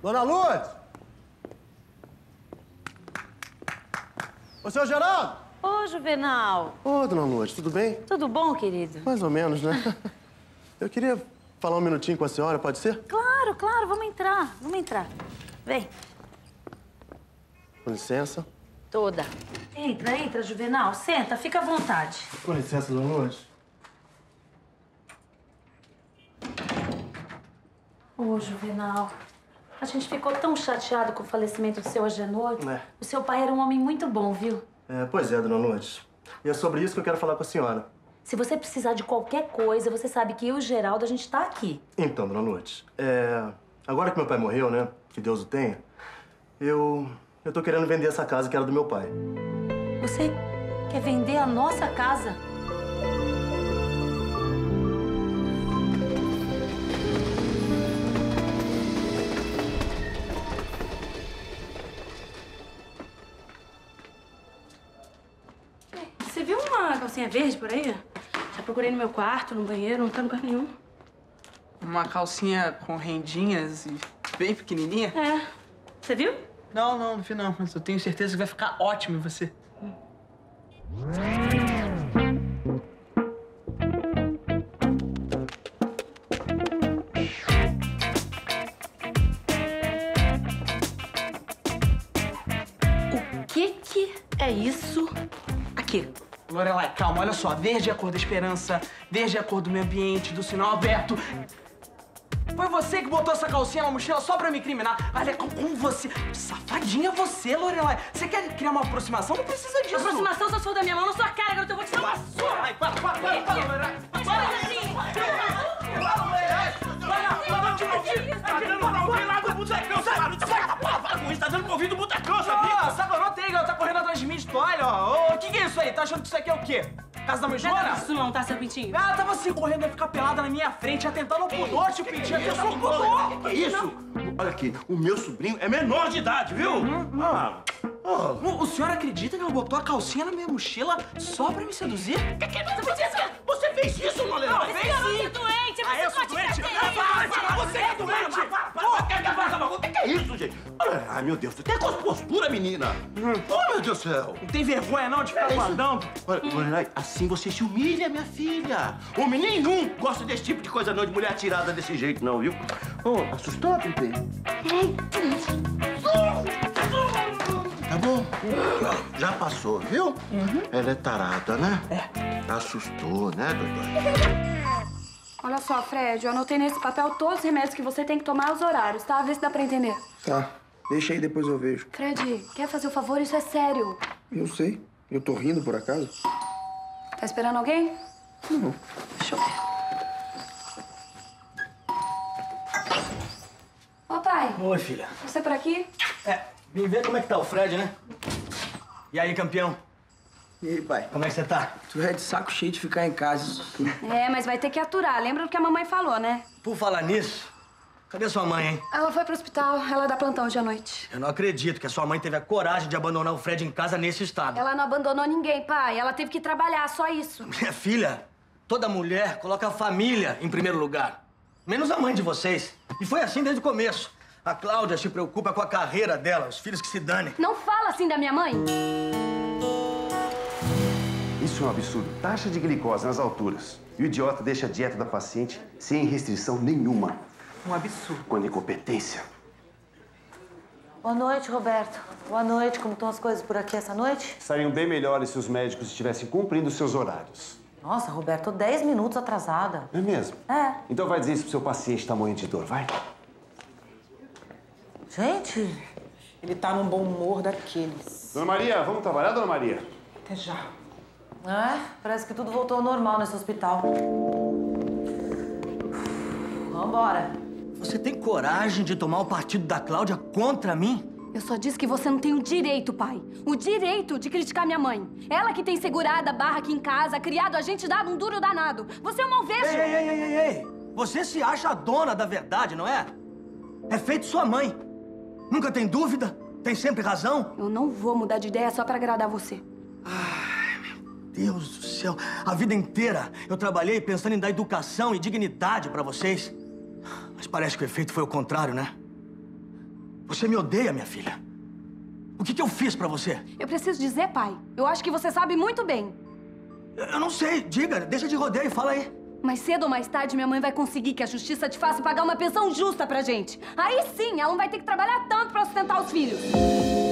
Dona Lourdes! Ô, seu Geraldo! Ô, Juvenal! Ô, Dona Lourdes, tudo bem? Tudo bom, querido? Mais ou menos, né? Eu queria falar um minutinho com a senhora, pode ser? Claro, claro, vamos entrar, Vem. Com licença. Toda. Entra, Juvenal, senta, fica à vontade. Com licença, Dona Lourdes. Ô, Juvenal, a gente ficou tão chateado com o falecimento do seu Agenor. É. O seu pai era um homem muito bom, viu? É, pois é, Dona Lourdes. E é sobre isso que eu quero falar com a senhora. Se você precisar de qualquer coisa, você sabe que eu e o Geraldo, a gente tá aqui. Então, Dona Lourdes, agora que meu pai morreu, né, que Deus o tenha, eu tô querendo vender essa casa que era do meu pai. Você quer vender a nossa casa? Calcinha verde por aí? Já procurei no meu quarto, no banheiro, não tá em lugar nenhum. Uma calcinha com rendinhas e bem pequenininha? É. Você viu? Não, não vi não, mas eu tenho certeza que vai ficar ótimo em você. O que é isso aqui? Lorelai, calma, olha só. Verde é a cor da esperança, verde é a cor do meio ambiente, do sinal aberto. Foi você que botou essa calcinha na mochila só pra me incriminar. Olha, como você... Safadinha você, Lorelai. Você quer criar uma aproximação? Não precisa disso. Aproximação só se for da minha mão na sua cara, garoto. Eu vou te dar uma surra. Ai, para, Lorelai. Para, Lorelai. Para de ouvir. Tá dando pra ouvir lá do botecão, sabe? Tá dando pra ouvir do botecão, sabe? Sacanota aí, garota. Tá correndo atrás de mim, história, ó. O que é isso aí? Tá achando que isso aqui é o quê? Casa da mijona? Não é isso não, tá, seu pintinho? Ah, tava assim correndo, ia ficar pelada na minha frente, ia tentar no pudor, tio pintinho. Eu sou pudor! Que isso? Não. Olha aqui, o meu sobrinho é menor de idade, viu? O senhor acredita que ela botou a calcinha na minha mochila só pra me seduzir? Que não podia ser? Você fez isso, Lorelai? Não, fez sim! É doente, você é doente! Você é doente! O que é isso, gente? Ai, meu Deus, tem aquelas posturas, menina! Oh, meu Deus do céu! Não tem vergonha, não, de ficar guardando? Lorelai, assim você se humilha, minha filha! Homem nenhum gosta desse tipo de coisa, não, de mulher atirada desse jeito, não, viu? Oh, assustou, Pimpê? Tá bom? Já passou, viu? Ela é tarada, né? É. Assustou, né, doutor? Olha só, Fred, eu anotei nesse papel todos os remédios que você tem que tomar aos horários, tá? Vê se dá pra entender. Tá. Deixa aí, depois eu vejo. Fred, quer fazer o favor? Isso é sério. Eu sei. Eu tô rindo, por acaso? Tá esperando alguém? Não. Deixa eu ver. Ô, pai. Oi, filha. Você por aqui? É. Vim ver como é que tá o Fred, né? E aí, campeão? E aí, pai? Como é que você tá? Tu é de saco cheio de ficar em casa. É, mas vai ter que aturar. Lembra do que a mamãe falou, né? Por falar nisso, cadê sua mãe, hein? Ela foi pro hospital. Ela dá plantão hoje à noite. Eu não acredito que a sua mãe teve a coragem de abandonar o Fred em casa nesse estado. Ela não abandonou ninguém, pai. Ela teve que trabalhar, só isso. Minha filha, toda mulher coloca a família em primeiro lugar. Menos a mãe de vocês. E foi assim desde o começo. A Cláudia se preocupa com a carreira dela, os filhos que se danem. Não fala assim da minha mãe! Isso é um absurdo. Taxa de glicose nas alturas. E o idiota deixa a dieta da paciente sem restrição nenhuma. Um absurdo. Quando incompetência. Boa noite, Roberto. Boa noite. Como estão as coisas por aqui essa noite? Estariam bem melhores se os médicos estivessem cumprindo seus horários. Nossa, Roberto, tô 10 minutos atrasada. É mesmo? É. Então vai dizer isso pro seu paciente tamanho de dor, vai? Gente, ele tá num bom humor daqueles. Dona Maria, vamos trabalhar, Dona Maria? Até já. É, parece que tudo voltou ao normal nesse hospital. Vambora. Você tem coragem de tomar o partido da Cláudia contra mim? Eu só disse que você não tem o direito, pai. O direito de criticar minha mãe. Ela que tem segurado a barra aqui em casa, criado a gente, dado um duro danado. Você é uma oveja. Ei! Você se acha a dona da verdade, não é? É feito sua mãe. Nunca tem dúvida, tem sempre razão. Eu não vou mudar de ideia só pra agradar você. Deus do céu, a vida inteira eu trabalhei pensando em dar educação e dignidade pra vocês. Mas parece que o efeito foi o contrário, né? Você me odeia, minha filha. O que eu fiz pra você? Eu preciso dizer, pai. Eu acho que você sabe muito bem. Eu não sei. Diga. Deixa de rodeio. Fala aí. Mais cedo ou mais tarde, minha mãe vai conseguir que a justiça te faça pagar uma pensão justa pra gente. Aí sim, ela não vai ter que trabalhar tanto pra sustentar os filhos.